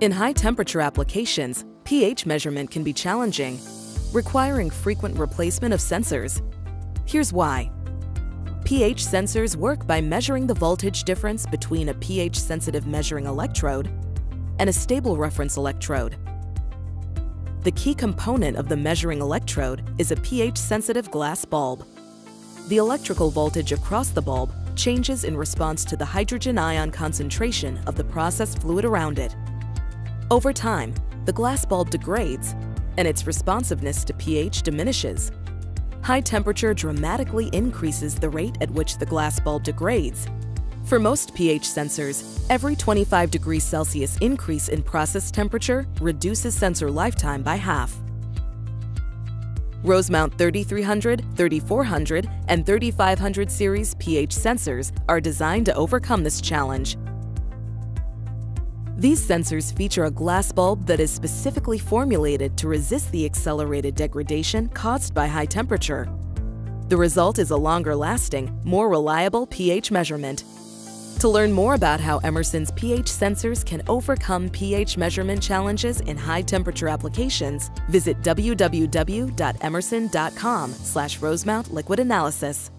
In high-temperature applications, pH measurement can be challenging, requiring frequent replacement of sensors. Here's why. pH sensors work by measuring the voltage difference between a pH-sensitive measuring electrode and a stable reference electrode. The key component of the measuring electrode is a pH-sensitive glass bulb. The electrical voltage across the bulb changes in response to the hydrogen ion concentration of the processed fluid around it. Over time, the glass bulb degrades and its responsiveness to pH diminishes. High temperature dramatically increases the rate at which the glass bulb degrades. For most pH sensors, every 25 degrees Celsius increase in process temperature reduces sensor lifetime by half. Rosemount 3300, 3400, and 3500 series pH sensors are designed to overcome this challenge. These sensors feature a glass bulb that is specifically formulated to resist the accelerated degradation caused by high temperature. The result is a longer-lasting, more reliable pH measurement. To learn more about how Emerson's pH sensors can overcome pH measurement challenges in high-temperature applications, visit www.emerson.com/rosemount-liquid-analysis.